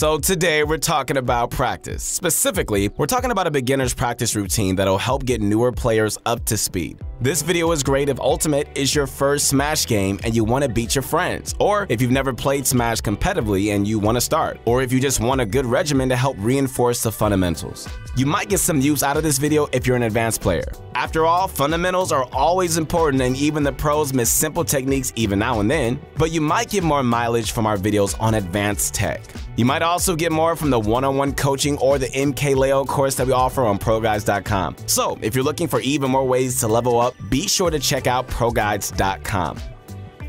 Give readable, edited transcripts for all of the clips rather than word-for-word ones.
So today we're talking about practice. Specifically, we're talking about a beginner's practice routine that'll help get newer players up to speed. This video is great if Ultimate is your first Smash game and you want to beat your friends, or if you've never played Smash competitively and you want to start, or if you just want a good regimen to help reinforce the fundamentals. You might get some use out of this video if you're an advanced player. After all, fundamentals are always important and even the pros miss simple techniques even now and then, but you might get more mileage from our videos on advanced tech. You might also get more from the one-on-one coaching or the MKLeo course that we offer on ProGuides.com. So if you're looking for even more ways to level up, be sure to check out ProGuides.com.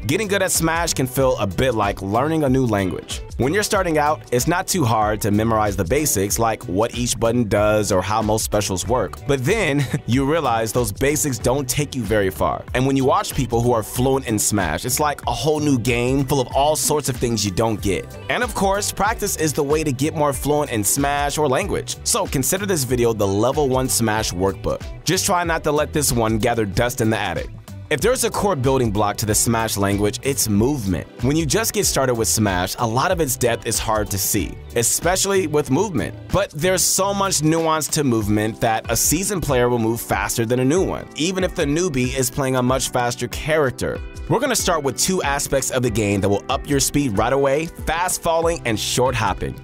Getting good at Smash can feel a bit like learning a new language. When you're starting out, it's not too hard to memorize the basics like what each button does or how most specials work. But then you realize those basics don't take you very far. And when you watch people who are fluent in Smash, it's like a whole new game full of all sorts of things you don't get. And of course, practice is the way to get more fluent in Smash or language. So consider this video the Level 1 Smash Workbook. Just try not to let this one gather dust in the attic. If there's a core building block to the Smash language, it's movement. When you just get started with Smash, a lot of its depth is hard to see, especially with movement. But there's so much nuance to movement that a seasoned player will move faster than a new one, even if the newbie is playing a much faster character. We're gonna start with two aspects of the game that will up your speed right away: fast falling and short hopping.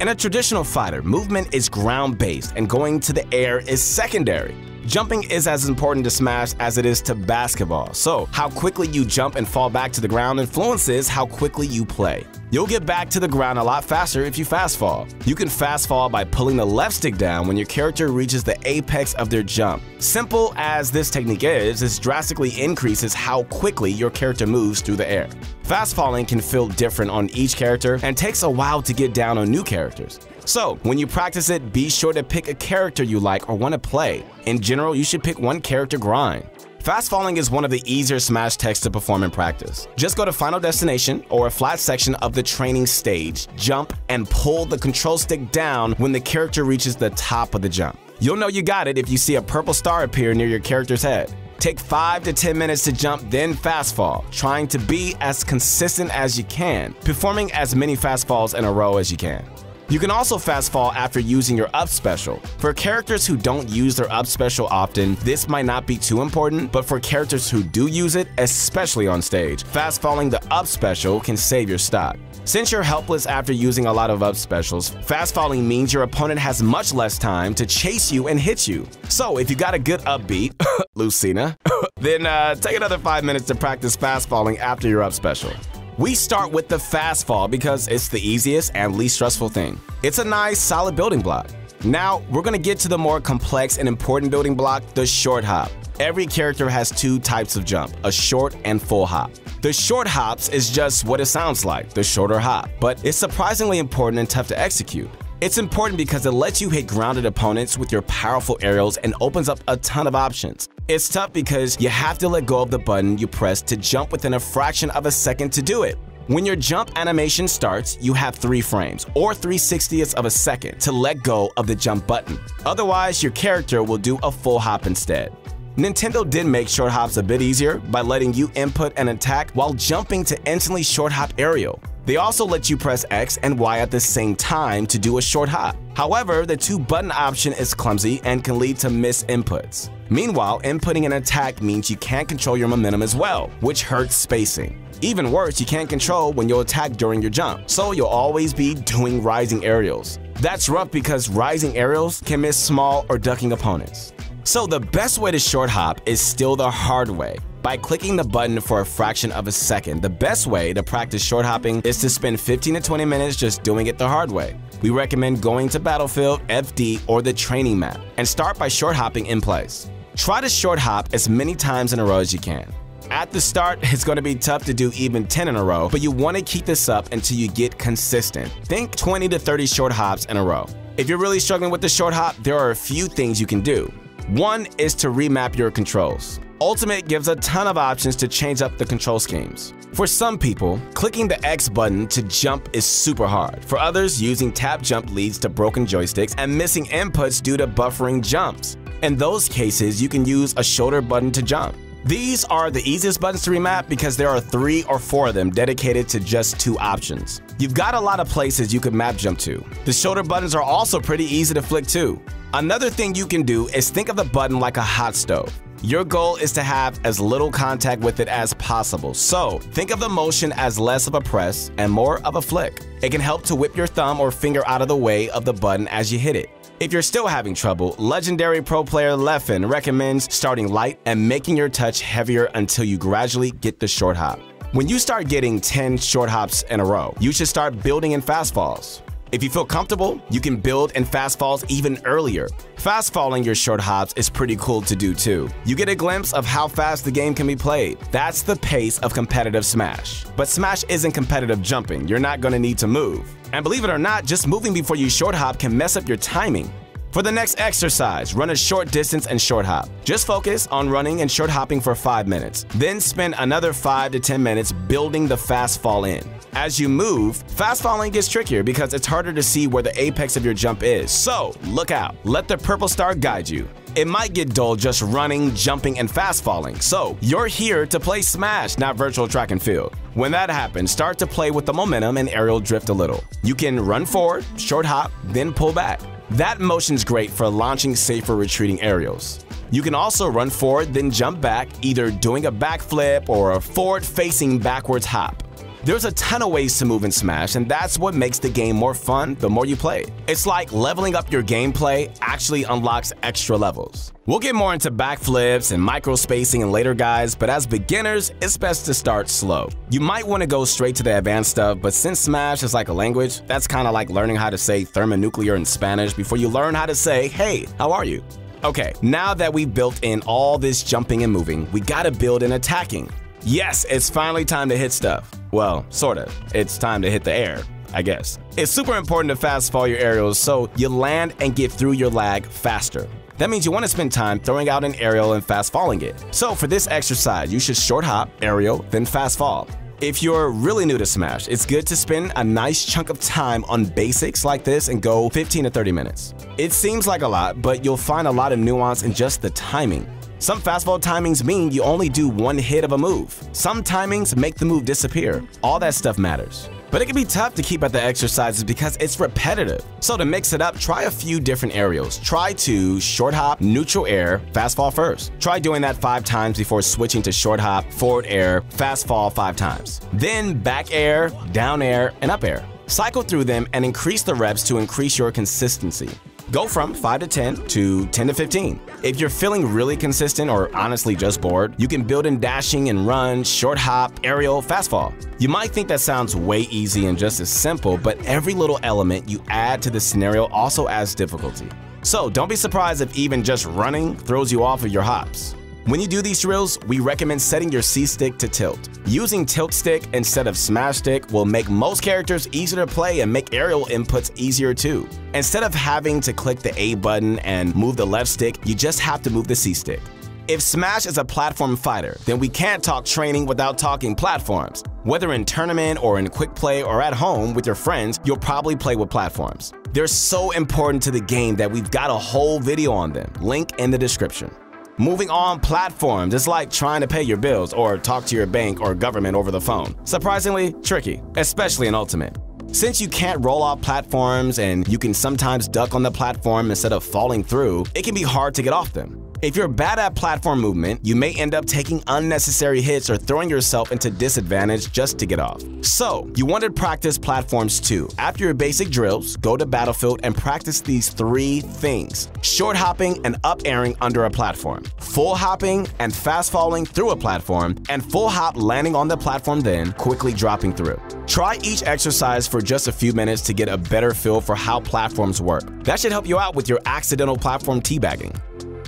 In a traditional fighter, movement is ground-based and going to the air is secondary. Jumping is as important to Smash as it is to basketball, so how quickly you jump and fall back to the ground influences how quickly you play. You'll get back to the ground a lot faster if you fast fall. You can fast fall by pulling the left stick down when your character reaches the apex of their jump. Simple as this technique is, this drastically increases how quickly your character moves through the air. Fast falling can feel different on each character and takes a while to get down on new characters. So when you practice it, be sure to pick a character you like or want to play. In general, you should pick one character grind. Fast falling is one of the easier Smash techs to perform in practice. Just go to Final Destination or a flat section of the training stage, jump, and pull the control stick down when the character reaches the top of the jump. You'll know you got it if you see a purple star appear near your character's head. Take 5 to 10 minutes to jump, then fast fall, trying to be as consistent as you can, performing as many fast falls in a row as you can. You can also fast fall after using your up special. For characters who don't use their up special often, this might not be too important, but for characters who do use it, especially on stage, fast falling the up special can save your stock. Since you're helpless after using a lot of up specials, fast falling means your opponent has much less time to chase you and hit you. So if you got a good upbeat, Lucina, then take another 5 minutes to practice fast falling after your up special. We start with the fast fall because it's the easiest and least stressful thing. It's a nice, solid building block. Now, we're gonna get to the more complex and important building block, the short hop. Every character has two types of jump, a short and full hop. The short hops is just what it sounds like, the shorter hop, but it's surprisingly important and tough to execute. It's important because it lets you hit grounded opponents with your powerful aerials and opens up a ton of options. It's tough because you have to let go of the button you press to jump within a fraction of a second to do it. When your jump animation starts, you have 3 frames, or 3/60ths of a second, to let go of the jump button. Otherwise, your character will do a full hop instead. Nintendo did make short hops a bit easier by letting you input an attack while jumping to instantly short hop aerial. They also let you press X and Y at the same time to do a short hop. However, the 2-button option is clumsy and can lead to missed inputs. Meanwhile, inputting an attack means you can't control your momentum as well, which hurts spacing. Even worse, you can't control when you'll attack during your jump, so you'll always be doing rising aerials. That's rough because rising aerials can miss small or ducking opponents. So the best way to short hop is still the hard way, by clicking the button for a fraction of a second. The best way to practice short hopping is to spend 15 to 20 minutes just doing it the hard way. We recommend going to Battlefield, FD, or the training map, and start by short hopping in place. Try to short hop as many times in a row as you can. At the start, it's going to be tough to do even 10 in a row, but you want to keep this up until you get consistent. Think 20 to 30 short hops in a row. If you're really struggling with the short hop, there are a few things you can do. One is to remap your controls. Ultimate gives a ton of options to change up the control schemes. For some people, clicking the X button to jump is super hard. For others, using tap jump leads to broken joysticks and missing inputs due to buffering jumps. In those cases, you can use a shoulder button to jump. These are the easiest buttons to remap because there are 3 or 4 of them dedicated to just 2 options. You've got a lot of places you could map jump to. The shoulder buttons are also pretty easy to flick too. Another thing you can do is think of the button like a hot stove. Your goal is to have as little contact with it as possible, so think of the motion as less of a press and more of a flick. It can help to whip your thumb or finger out of the way of the button as you hit it. If you're still having trouble, legendary pro player Leffen recommends starting light and making your touch heavier until you gradually get the short hop. When you start getting 10 short hops in a row, you should start building in fast falls. If you feel comfortable, you can build in fast falls even earlier. Fast falling your short hops is pretty cool to do too. You get a glimpse of how fast the game can be played. That's the pace of competitive Smash. But Smash isn't competitive jumping, you're not going to need to move. And believe it or not, just moving before you short hop can mess up your timing. For the next exercise, run a short distance and short hop. Just focus on running and short hopping for 5 minutes, then spend another 5 to 10 minutes building the fast fall in. As you move, fast falling gets trickier because it's harder to see where the apex of your jump is, so look out, let the purple star guide you. It might get dull just running, jumping, and fast falling, so you're here to play Smash, not virtual track and field. When that happens, start to play with the momentum and aerial drift a little. You can run forward, short hop, then pull back. That motion's great for launching safer retreating aerials. You can also run forward then jump back, either doing a backflip or a forward facing backwards hop. There's a ton of ways to move in Smash, and that's what makes the game more fun the more you play. It's like leveling up your gameplay actually unlocks extra levels. We'll get more into backflips and microspacing in later guys, but as beginners, it's best to start slow. You might want to go straight to the advanced stuff, but since Smash is like a language, that's kind of like learning how to say thermonuclear in Spanish before you learn how to say, hey, how are you? Okay, now that we've built in all this jumping and moving, we gotta build in attacking. Yes, it's finally time to hit stuff. Well, sort of. It's time to hit the air, I guess. It's super important to fast fall your aerials so you land and get through your lag faster. That means you want to spend time throwing out an aerial and fast falling it. So for this exercise, you should short hop, aerial, then fast fall. If you're really new to Smash, it's good to spend a nice chunk of time on basics like this and go 15 to 30 minutes. It seems like a lot, but you'll find a lot of nuance in just the timing. Some fastball timings mean you only do 1 hit of a move. Some timings make the move disappear. All that stuff matters. But it can be tough to keep at the exercises because it's repetitive. So to mix it up, try a few different aerials. Try to short hop, neutral air, fast fall first. Try doing that 5 times before switching to short hop, forward air, fast fall 5 times. Then back air, down air, and up air. Cycle through them and increase the reps to increase your consistency. Go from 5 to 10 to 10 to 15. If you're feeling really consistent or honestly just bored, you can build in dashing and run, short hop, aerial, fast fall. You might think that sounds way easy and just as simple, but every little element you add to the scenario also adds difficulty. So don't be surprised if even just running throws you off of your hops. When you do these drills, we recommend setting your C-stick to tilt. Using tilt stick instead of smash stick will make most characters easier to play and make aerial inputs easier too. Instead of having to click the A button and move the left stick, you just have to move the C-stick. If Smash is a platform fighter, then we can't talk training without talking platforms. Whether in tournament or in quick play or at home with your friends, you'll probably play with platforms. They're so important to the game that we've got a whole video on them. Link in the description. Moving on platforms, it's like trying to pay your bills or talk to your bank or government over the phone. Surprisingly tricky, especially in Ultimate. Since you can't roll off platforms and you can sometimes duck on the platform instead of falling through, it can be hard to get off them. If you're bad at platform movement, you may end up taking unnecessary hits or throwing yourself into disadvantage just to get off. So, you want to practice platforms too. After your basic drills, go to Battlefield and practice these 3 things: short hopping and up airing under a platform, full hopping and fast falling through a platform, and full hop landing on the platform then quickly dropping through. Try each exercise for just a few minutes to get a better feel for how platforms work. That should help you out with your accidental platform teabagging.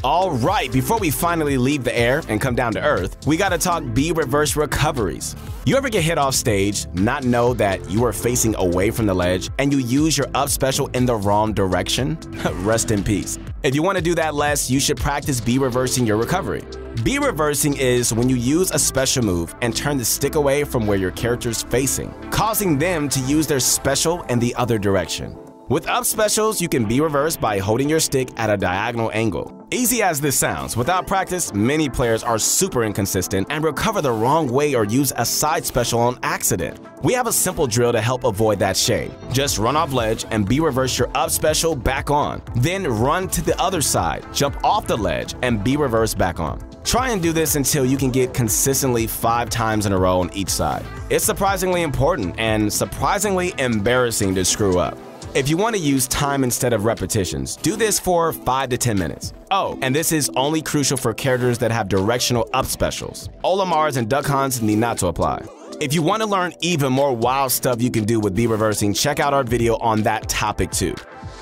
Alright, before we finally leave the air and come down to earth, we gotta talk B-reverse recoveries. You ever get hit off stage, not know that you were facing away from the ledge, and you use your up special in the wrong direction? Rest in peace. If you want to do that less, you should practice B-reversing your recovery. B-reversing is when you use a special move and turn the stick away from where your character's facing, causing them to use their special in the other direction. With up specials, you can B-reverse by holding your stick at a diagonal angle. Easy as this sounds, without practice, many players are super inconsistent and recover the wrong way or use a side special on accident. We have a simple drill to help avoid that shame. Just run off ledge and B reverse your up special back on. Then run to the other side, jump off the ledge, and B reverse back on. Try and do this until you can get consistently 5 times in a row on each side. It's surprisingly important and surprisingly embarrassing to screw up. If you want to use time instead of repetitions, do this for 5 to 10 minutes. Oh, and this is only crucial for characters that have directional up specials. Olimars and Duck Hunts need not to apply. If you want to learn even more wild stuff you can do with B reversing, check out our video on that topic too.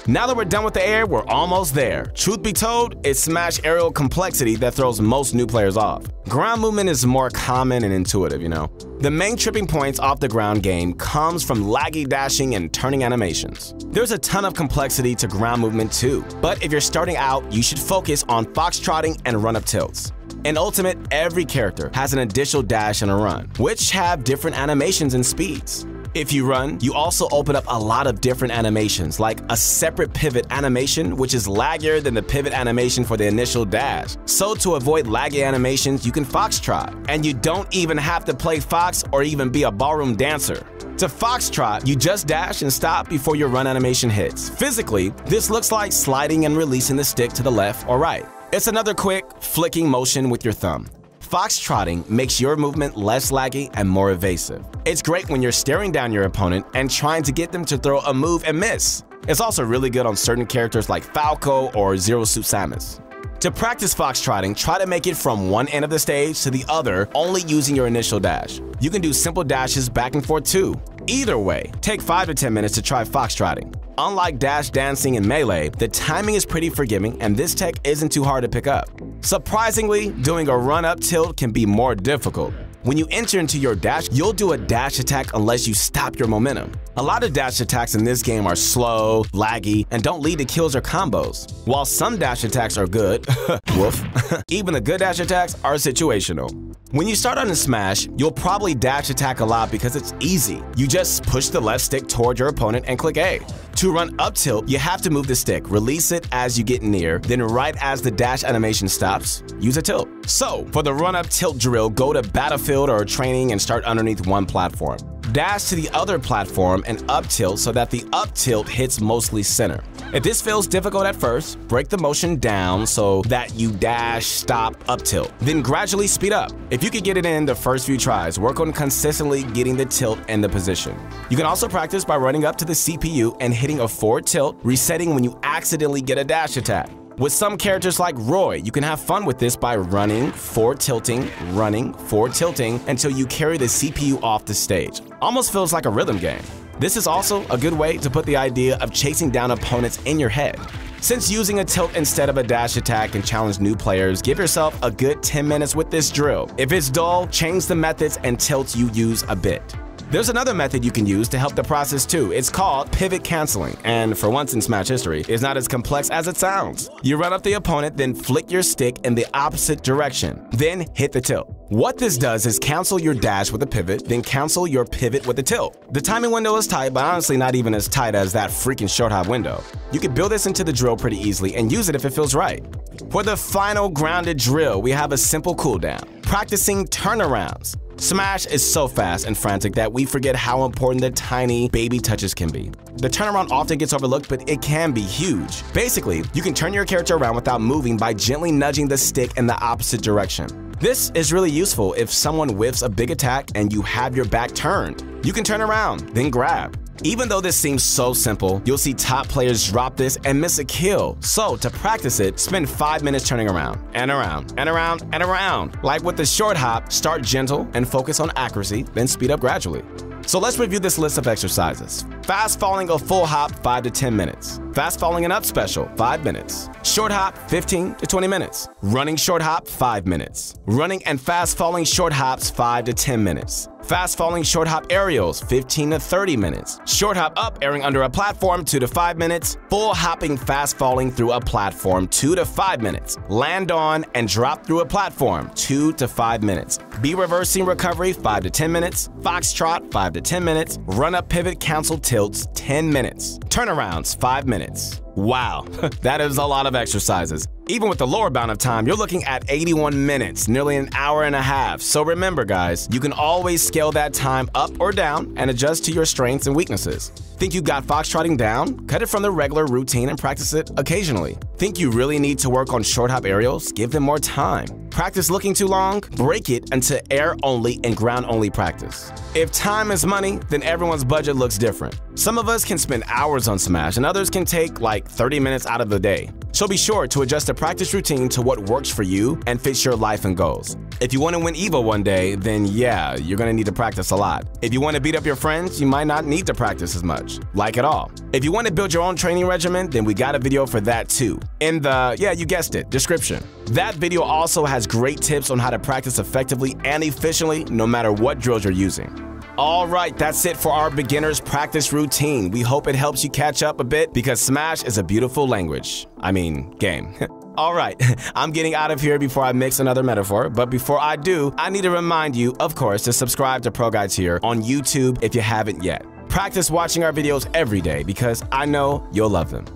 Now that we're done with the air, we're almost there. Truth be told, it's Smash aerial complexity that throws most new players off. Ground movement is more common and intuitive, you know. The main tripping points off the ground game comes from laggy dashing and turning animations. There's a ton of complexity to ground movement too, but if you're starting out, you should focus on foxtrotting and run-up tilts. In Ultimate, every character has an additional dash and a run, which have different animations and speeds. If you run, you also open up a lot of different animations, like a separate pivot animation, which is laggier than the pivot animation for the initial dash. So to avoid laggy animations, you can foxtrot, and you don't even have to play fox or even be a ballroom dancer. To foxtrot, you just dash and stop before your run animation hits. Physically, this looks like sliding and releasing the stick to the left or right. It's another quick, flicking motion with your thumb. Foxtrotting makes your movement less laggy and more evasive. It's great when you're staring down your opponent and trying to get them to throw a move and miss. It's also really good on certain characters like Falco or Zero Suit Samus. To practice foxtrotting, try to make it from one end of the stage to the other, only using your initial dash. You can do simple dashes back and forth too. Either way, take 5 to 10 minutes to try foxtrotting. Unlike dash dancing and melee, the timing is pretty forgiving and this tech isn't too hard to pick up. Surprisingly, doing a run-up tilt can be more difficult. When you enter into your dash, you'll do a dash attack unless you stop your momentum. A lot of dash attacks in this game are slow, laggy, and don't lead to kills or combos. While some dash attacks are good, woof, even the good dash attacks are situational. When you start on a Smash, you'll probably dash attack a lot because it's easy. You just push the left stick toward your opponent and click A. To run up tilt, you have to move the stick, release it as you get near, then right as the dash animation stops, use a tilt. So, for the run up tilt drill, go to Battlefield or Training and start underneath one platform. Dash to the other platform and up tilt so that the up tilt hits mostly center. If this feels difficult at first, break the motion down so that you dash, stop, up tilt, then gradually speed up. If you can get it in the first few tries, work on consistently getting the tilt and the position. You can also practice by running up to the CPU and hitting a forward tilt, resetting when you accidentally get a dash attack. With some characters like Roy, you can have fun with this by running, forward tilting until you carry the CPU off the stage. Almost feels like a rhythm game. This is also a good way to put the idea of chasing down opponents in your head. Since using a tilt instead of a dash attack can challenge new players, give yourself a good 10 minutes with this drill. If it's dull, change the methods and tilts you use a bit. There's another method you can use to help the process too. It's called pivot canceling, and for once in Smash history, it's not as complex as it sounds. You run up the opponent, then flick your stick in the opposite direction, then hit the tilt. What this does is cancel your dash with a pivot, then cancel your pivot with a tilt. The timing window is tight, but honestly not even as tight as that freaking short hop window. You can build this into the drill pretty easily and use it if it feels right. For the final grounded drill, we have a simple cooldown, practicing turnarounds. Smash is so fast and frantic that we forget how important the tiny baby touches can be. The turnaround often gets overlooked, but it can be huge. Basically, you can turn your character around without moving by gently nudging the stick in the opposite direction. This is really useful if someone whiffs a big attack and you have your back turned. You can turn around, then grab. Even though this seems so simple, you'll see top players drop this and miss a kill. So to practice it, spend 5 minutes turning around and around and around and around. Like with the short hop, start gentle and focus on accuracy, then speed up gradually. So let's review this list of exercises. Fast falling a full hop, 5 to 10 minutes. Fast falling an up special, 5 minutes. Short hop, 15 to 20 minutes. Running short hop, 5 minutes. Running and fast falling short hops, 5 to 10 minutes. Fast falling short hop aerials, 15 to 30 minutes. Short hop up, airing under a platform, 2 to 5 minutes. Full hopping fast falling through a platform, 2 to 5 minutes. Land on and drop through a platform, 2 to 5 minutes. B reversing recovery, 5 to 10 minutes. Foxtrot, 5 to 10 minutes. Run up pivot cancel tilts, 10 minutes. Turnarounds, 5 minutes. Wow, that is a lot of exercises. Even with the lower bound of time, you're looking at 81 minutes, nearly an hour and a half. So remember guys, you can always scale that time up or down and adjust to your strengths and weaknesses. Think you got foxtrotting down? Cut it from the regular routine and practice it occasionally. Think you really need to work on short hop aerials? Give them more time. Practice looking too long? Break it into air only and ground only practice. If time is money, then everyone's budget looks different. Some of us can spend hours on Smash and others can take like 30 minutes out of the day. So be sure to adjust the practice routine to what works for you and fits your life and goals. If you want to win EVO one day, then yeah, you're going to need to practice a lot. If you want to beat up your friends, you might not need to practice as much, like at all. If you want to build your own training regimen, then we got a video for that too, in the, yeah, you guessed it, description. That video also has great tips on how to practice effectively and efficiently no matter what drills you're using. All right, that's it for our beginner's practice routine. We hope it helps you catch up a bit because Smash is a beautiful language. I mean, game. All right, I'm getting out of here before I mix another metaphor, but before I do, I need to remind you, of course, to subscribe to ProGuides here on YouTube if you haven't yet. Practice watching our videos every day because I know you'll love them.